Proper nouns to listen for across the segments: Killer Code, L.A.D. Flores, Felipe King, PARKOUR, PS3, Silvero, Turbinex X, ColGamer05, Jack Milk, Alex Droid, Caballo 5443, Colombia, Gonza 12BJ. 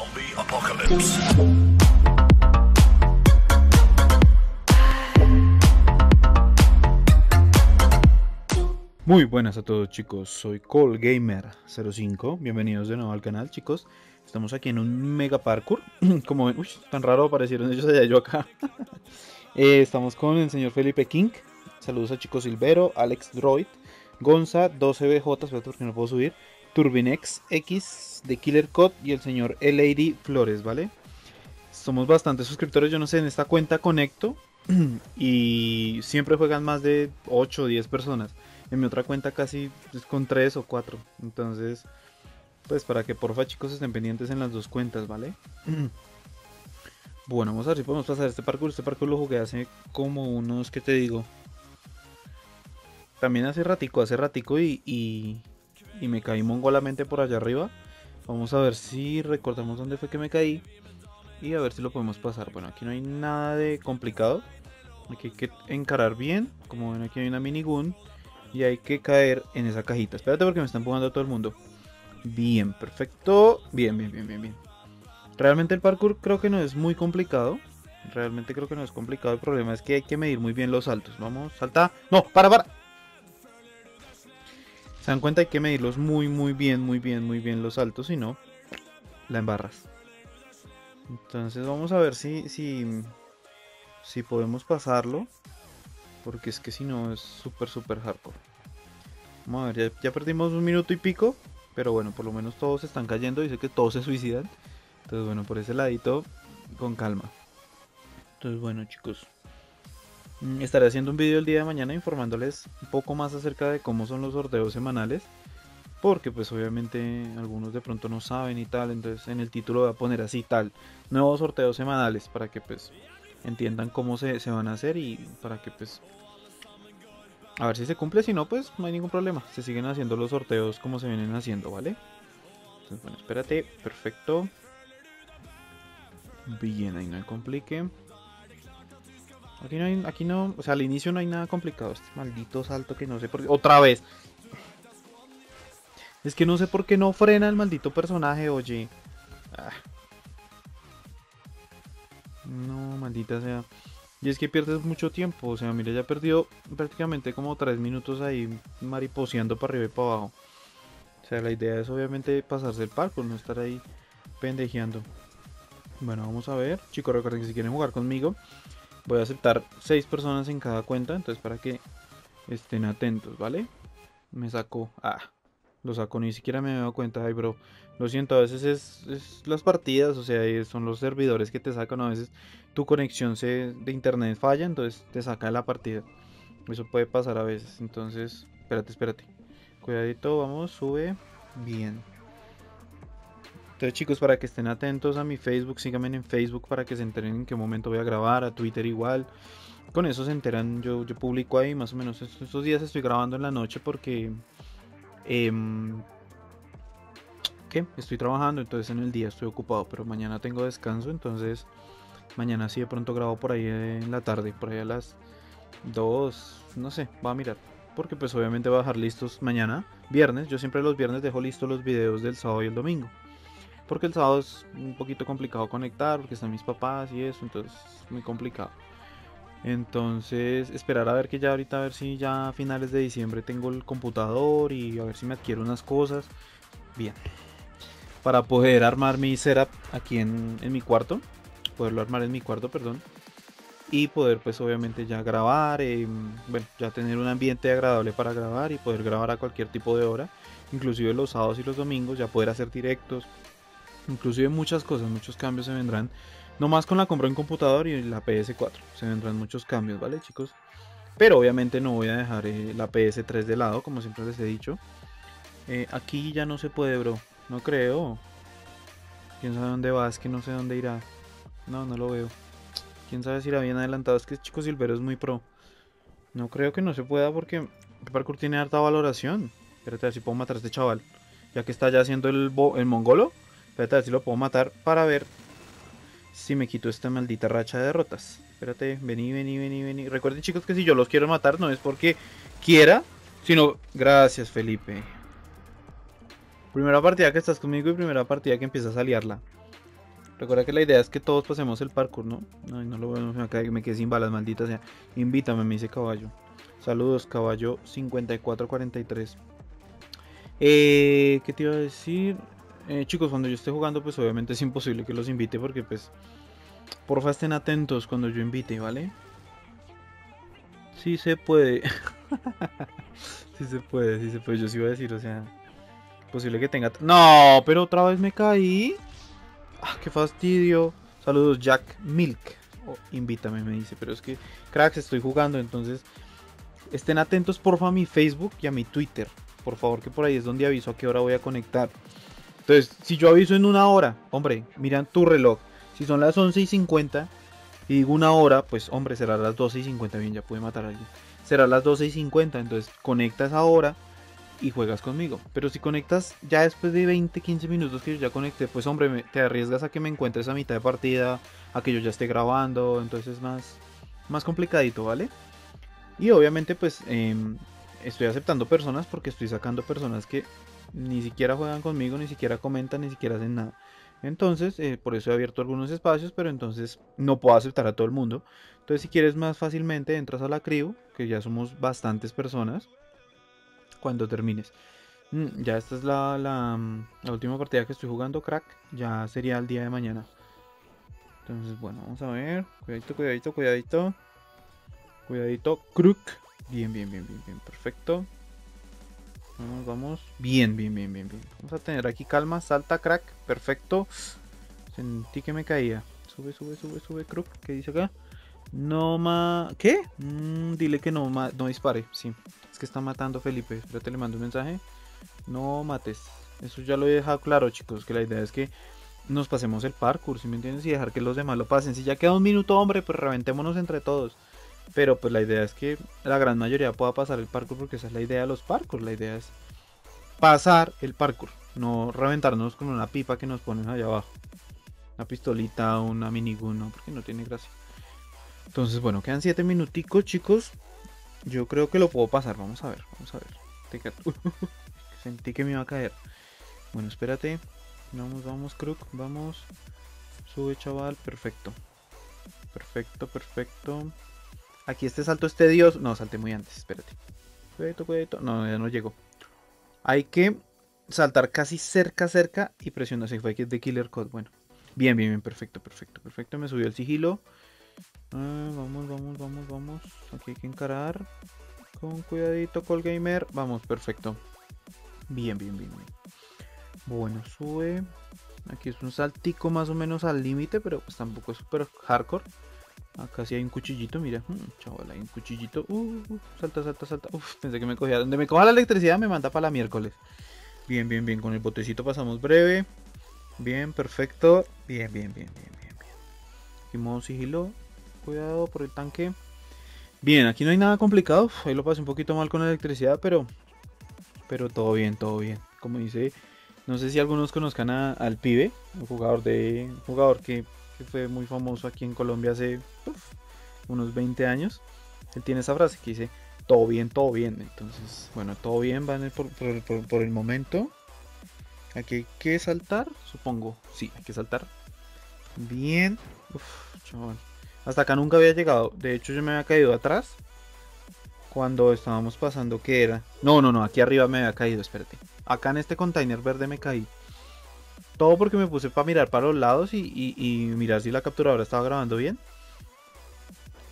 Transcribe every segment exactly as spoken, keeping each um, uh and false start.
Zombie Apocalypse. Muy buenas a todos, chicos, soy ColGamer cero cinco, bienvenidos de nuevo al canal, chicos. Estamos aquí en un mega parkour, como ven, uy, tan raro aparecieron ellos allá y yo acá. eh, Estamos con el señor Felipe King, saludos a chicos Silvero, Alex Droid, Gonza doce B J, espérate porque no puedo subir, Turbinex X de Killer Code y el señor L A D Flores, ¿vale? Somos bastantes suscriptores, yo no sé, en esta cuenta conecto y siempre juegan más de ocho o diez personas. En mi otra cuenta casi es con tres o cuatro. Entonces, pues para que porfa, chicos, estén pendientes en las dos cuentas, ¿vale? Bueno, vamos a ver si podemos pasar este parkour. Este parkour lo jugué hace como unos, ¿qué te digo? También hace ratico, hace ratico y... y... y me caí mongolamente por allá arriba. Vamos a ver si recordamos dónde fue que me caí y a ver si lo podemos pasar. Bueno, aquí no hay nada de complicado, aquí hay que encarar bien. Como ven, aquí hay una minigun y hay que caer en esa cajita. Espérate porque me está empujando a todo el mundo. Bien, perfecto. Bien, bien, bien, bien, bien. Realmente el parkour creo que no es muy complicado. Realmente creo que no es complicado. El problema es que hay que medir muy bien los saltos. Vamos, salta. No, para, para. Se dan cuenta, hay que medirlos muy muy bien, muy bien, muy bien los saltos, si no, la embarras. Entonces vamos a ver si, si, si podemos pasarlo, porque es que si no es súper súper hardcore. Vamos a ver, ya, ya perdimos un minuto y pico, pero bueno, por lo menos todos se están cayendo, dice que todos se suicidan. Entonces bueno, por ese ladito, con calma. Entonces bueno, chicos, estaré haciendo un video el día de mañana informándoles un poco más acerca de cómo son los sorteos semanales, porque pues obviamente algunos de pronto no saben y tal. Entonces en el título voy a poner así tal, nuevos sorteos semanales, para que pues entiendan cómo se, se van a hacer y para que pues a ver si se cumple. Si no, pues no hay ningún problema, se siguen haciendo los sorteos como se vienen haciendo, ¿vale? Entonces bueno, espérate, perfecto. Bien, ahí no hay complique. Aquí no, hay, aquí no, o sea, al inicio no hay nada complicado. Este maldito salto que no sé por qué. ¡Otra vez! Es que no sé por qué no frena el maldito personaje, oye. Ah. No, maldita sea. Y es que pierdes mucho tiempo. O sea, mira, ya perdió prácticamente como tres minutos ahí mariposeando para arriba y para abajo. O sea, la idea es obviamente pasarse el parkour, no estar ahí pendejeando. Bueno, vamos a ver. Chicos, recuerden que si quieren jugar conmigo, voy a aceptar seis personas en cada cuenta, entonces para que estén atentos, ¿vale? Me sacó, ah, lo sacó, ni siquiera me he dado cuenta, ay bro, lo siento, a veces es, es las partidas, o sea, son los servidores que te sacan, a veces tu conexión se, de internet falla, entonces te saca de la partida, eso puede pasar a veces, entonces, espérate, espérate, cuidadito, vamos, sube, bien. Entonces chicos, para que estén atentos a mi Facebook, síganme en Facebook para que se enteren en qué momento voy a grabar, a Twitter igual. Con eso se enteran, yo, yo publico ahí más o menos. Estos días estoy grabando en la noche porque eh, ¿qué? Estoy trabajando, entonces en el día estoy ocupado, pero mañana tengo descanso, entonces mañana sí de pronto grabo por ahí en la tarde, por ahí a las dos, no sé, voy a mirar. Porque pues obviamente voy a dejar listos mañana, viernes, yo siempre los viernes dejo listos los videos del sábado y el domingo. Porque el sábado es un poquito complicado conectar, porque están mis papás y eso, entonces es muy complicado. Entonces, esperar a ver que ya ahorita, a ver si ya a finales de diciembre tengo el computador y a ver si me adquiero unas cosas. Bien. Para poder armar mi setup aquí en, en mi cuarto, poderlo armar en mi cuarto, perdón. Y poder pues obviamente ya grabar, eh, bueno, ya tener un ambiente agradable para grabar y poder grabar a cualquier tipo de hora. Inclusive los sábados y los domingos ya poder hacer directos. Inclusive muchas cosas, muchos cambios se vendrán. Nomás con la compra en computador y la P S cuatro se vendrán muchos cambios, ¿vale, chicos? Pero obviamente no voy a dejar eh, la P S tres de lado, como siempre les he dicho. eh, Aquí ya no se puede, bro. No creo. ¿Quién sabe dónde va? Es que no sé dónde irá. No, no lo veo. ¿Quién sabe si irá bien adelantado? Es que chicos, Silvero es muy pro. No creo que no se pueda porque el parkour tiene harta valoración. Espérate a ver si puedo matar a este chaval, ya que está ya haciendo el, el mongolo. Espérate a ver si lo puedo matar para ver si me quito esta maldita racha de derrotas. Espérate, vení, vení, vení, vení. Recuerden, chicos, que si yo los quiero matar no es porque quiera, sino... Gracias, Felipe. Primera partida que estás conmigo y primera partida que empiezas a liarla. Recuerda que la idea es que todos pasemos el parkour, ¿no? Ay, no lo vemos acá, me quedé sin balas, maldita sea. Invítame, me dice Caballo. Saludos, Caballo cincuenta y cuatro cuarenta y tres. Eh, ¿Qué te iba a decir? Eh, chicos, cuando yo esté jugando, pues obviamente es imposible que los invite, porque pues... porfa, estén atentos cuando yo invite, ¿vale? Sí se puede. Sí se puede, sí se puede. Yo sí iba a decir, o sea... posible que tenga... ¡No! Pero otra vez me caí. ¡Ah, qué fastidio! Saludos, Jack Milk. Oh, invítame, me dice. Pero es que, cracks, estoy jugando. Entonces, estén atentos, porfa, a mi Facebook y a mi Twitter. Por favor, que por ahí es donde aviso a qué hora voy a conectar. Entonces, si yo aviso en una hora, hombre, miran tu reloj. Si son las once y cincuenta y digo una hora, pues, hombre, será las doce y cincuenta. Bien, ya pude matar a alguien. Será las doce y cincuenta. Entonces, conectas ahora y juegas conmigo. Pero si conectas ya después de veinte, quince minutos que yo ya conecté, pues hombre, me, te arriesgas a que me encuentres a mitad de partida, a que yo ya esté grabando. Entonces es más, más complicadito, ¿vale? Y obviamente pues eh, estoy aceptando personas, porque estoy sacando personas que ni siquiera juegan conmigo, ni siquiera comentan, ni siquiera hacen nada. Entonces eh, por eso he abierto algunos espacios, pero entonces no puedo aceptar a todo el mundo. Entonces si quieres más fácilmente entras a la crew, que ya somos bastantes personas. Cuando termines, ya esta es la, la, la última partida que estoy jugando, crack. Ya sería el día de mañana. Entonces, bueno, vamos a ver. Cuidadito, cuidadito, cuidadito. Cuidadito, crook. Bien, bien, bien, bien, bien, perfecto. Vamos, vamos. Bien, bien, bien, bien, bien. Vamos a tener aquí calma. Salta, crack. Perfecto. Sentí que me caía. Sube, sube, sube, sube, crook. ¿Qué dice acá? No ma... ¿Qué? Mm, dile que no, ma... no dispare. Sí, es que está matando Felipe. Espérate, le mando un mensaje. No mates. Eso ya lo he dejado claro, chicos, que la idea es que nos pasemos el parkour, ¿sí me entiendes? Y dejar que los demás lo pasen. Si ya queda un minuto, hombre, pues reventémonos entre todos. Pero pues la idea es que la gran mayoría pueda pasar el parkour, porque esa es la idea de los parkour. La idea es pasar el parkour, no reventarnos con una pipa que nos ponen allá abajo. Una pistolita, una minigun, no, porque no tiene gracia. Entonces, bueno, quedan siete minuticos, chicos. Yo creo que lo puedo pasar. Vamos a ver, vamos a ver. Sentí que me iba a caer. Bueno, espérate. Vamos, vamos, crook. Vamos. Sube, chaval. Perfecto. Perfecto, perfecto. Aquí este salto es tedioso. No, salté muy antes. Espérate. Cuidado, cuidado. No, ya no llegó. Hay que saltar casi cerca, cerca. Y presionar. Se fue aquí de Killer Code. Bueno. Bien, bien, bien. Perfecto, perfecto, perfecto. Me subió el sigilo. Ah, vamos, vamos, vamos, vamos. Aquí hay que encarar. Con cuidadito, ColGamer. Vamos, perfecto. Bien, bien, bien, bien. Bueno, sube. Aquí es un saltico más o menos al límite, pero pues tampoco es súper hardcore. Acá sí hay un cuchillito, mira. hmm, Chaval, hay un cuchillito. uh, uh, Salta, salta, salta. Uf, pensé que me cogía. Donde me coja la electricidad me manda para la miércoles. Bien, bien, bien. Con el botecito pasamos breve. Bien, perfecto. Bien, bien, bien, bien, bien, bien. Aquí modo sigilo. Cuidado por el tanque. Bien, aquí no hay nada complicado. Uf, ahí lo pasé un poquito mal con la electricidad, pero pero todo bien, todo bien. Como dice, no sé si algunos conozcan a, al pibe, un jugador de un jugador que, que fue muy famoso aquí en Colombia hace uf, unos veinte años. Él tiene esa frase que dice todo bien, todo bien. Entonces, bueno, todo bien va por, por, por, por el momento. Aquí hay que saltar, supongo. Sí, hay que saltar. Bien. Uf, chaval. Hasta acá nunca había llegado. De hecho, yo me había caído atrás cuando estábamos pasando. ¿Qué era? No, no, no. Aquí arriba me había caído. Espérate. Acá en este container verde me caí. Todo porque me puse para mirar para los lados y, y, y mirar si la capturadora estaba grabando bien.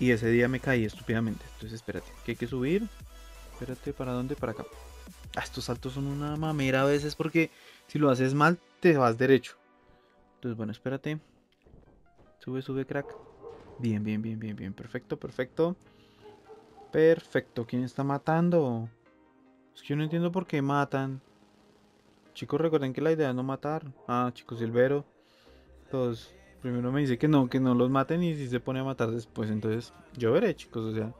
Y ese día me caí estúpidamente. Entonces, espérate. Que hay que subir. Espérate. ¿Para dónde? Para acá. Ah, estos saltos son una mamera a veces, porque si lo haces mal, te vas derecho. Entonces, bueno, espérate. Sube, sube, crack. Bien, bien, bien, bien, bien. Perfecto, perfecto. Perfecto. ¿Quién está matando? Es que yo no entiendo por qué matan. Chicos, recuerden que la idea es no matar. Ah, chicos, Silvero. Entonces, primero me dice que no, que no los maten, y si se pone a matar después. Entonces, yo veré, chicos. O sea,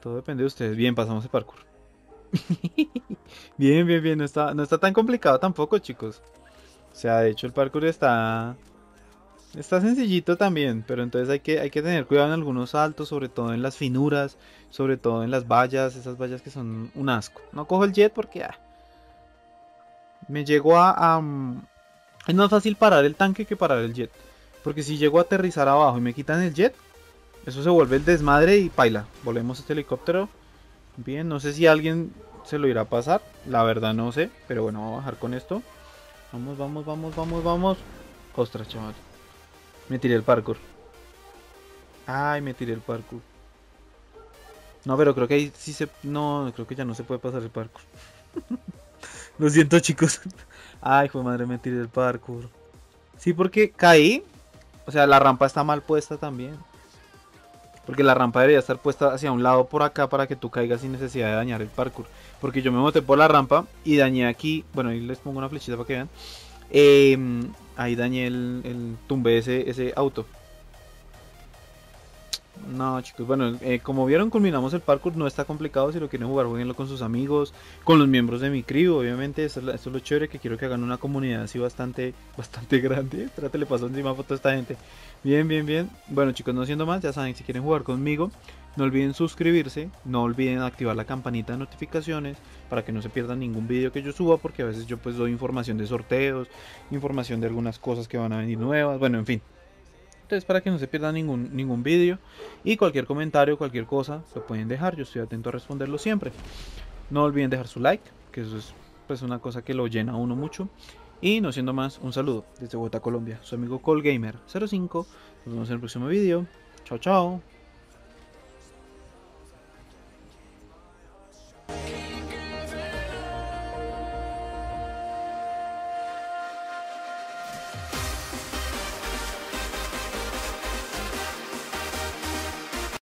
todo depende de ustedes. Bien, pasamos el parkour. Bien, bien, bien. No está, no está tan complicado tampoco, chicos. O sea, de hecho, el parkour está... está sencillito también, pero entonces hay que, hay que tener cuidado en algunos saltos, sobre todo en las finuras, sobre todo en las vallas, esas vallas que son un asco. No cojo el jet porque ah, me llegó a... Um, es más fácil parar el tanque que parar el jet. Porque si llego a aterrizar abajo y me quitan el jet, eso se vuelve el desmadre y paila. Volvemos a este helicóptero. Bien, no sé si alguien se lo irá a pasar. La verdad no sé, pero bueno, vamos a bajar con esto. Vamos, vamos, vamos, vamos, vamos. Ostras, chaval. Me tiré el parkour. Ay, me tiré el parkour. No, pero creo que ahí sí se... No, creo que ya no se puede pasar el parkour. Lo siento, chicos. Ay, hijo de madre, me tiré el parkour. Sí, porque caí. O sea, la rampa está mal puesta también. Porque la rampa debería estar puesta hacia un lado por acá para que tú caigas sin necesidad de dañar el parkour. Porque yo me boté por la rampa y dañé aquí. Bueno, ahí les pongo una flechita para que vean. Eh, ahí dañé el, el tumbé ese, ese auto. No, chicos, bueno, eh, como vieron, culminamos el parkour. No está complicado. Si lo quieren jugar, jueguenlo con sus amigos, con los miembros de mi crew, obviamente. Esto es, la, esto es lo chévere, que quiero que hagan una comunidad así bastante, bastante grande. Trate, le paso encima foto a esta gente. Bien, bien, bien. Bueno, chicos, no siendo más, ya saben, si quieren jugar conmigo, no olviden suscribirse, no olviden activar la campanita de notificaciones para que no se pierdan ningún vídeo que yo suba, porque a veces yo pues doy información de sorteos, información de algunas cosas que van a venir nuevas, bueno, en fin. Entonces, para que no se pierda ningún, ningún vídeo, y cualquier comentario, cualquier cosa, lo pueden dejar. Yo estoy atento a responderlo siempre. No olviden dejar su like, que eso es pues una cosa que lo llena a uno mucho. Y no siendo más, un saludo desde Bogotá, Colombia. Su amigo ColGamer cero cinco. Nos vemos en el próximo vídeo. Chao, chao.